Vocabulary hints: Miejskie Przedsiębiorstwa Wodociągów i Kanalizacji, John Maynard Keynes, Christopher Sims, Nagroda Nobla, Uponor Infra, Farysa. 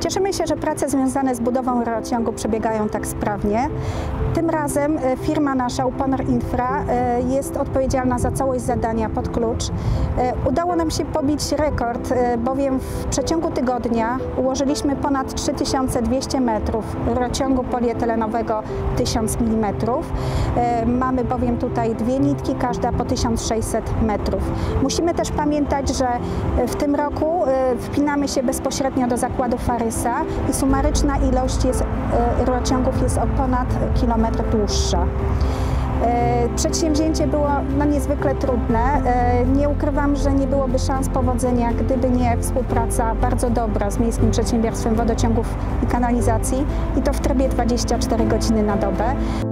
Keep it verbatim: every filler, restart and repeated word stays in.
Cieszymy się, że prace związane z budową rurociągu przebiegają tak sprawnie. Tym razem firma nasza, Uponor Infra, jest odpowiedzialna za całość zadania pod klucz. Udało nam się pobić rekord, bowiem w przeciągu tygodnia ułożyliśmy ponad trzy tysiące dwieście metrów rurociągu poliethylenowego tysiąc milimetrów. Mamy bowiem tutaj dwie nitki, każda po tysiąc sześćset metrów. Musimy też pamiętać, że w tym roku wpinamy się bezpośrednio do zakładu Farysa i sumaryczna ilość jest, rurociągów jest o ponad kilometr dłuższa. Przedsięwzięcie było no, niezwykle trudne. Nie ukrywam, że nie byłoby szans powodzenia, gdyby nie współpraca bardzo dobra z Miejskim Przedsiębiorstwem Wodociągów i Kanalizacji i to w trybie dwudziestu czterech godzin na dobę.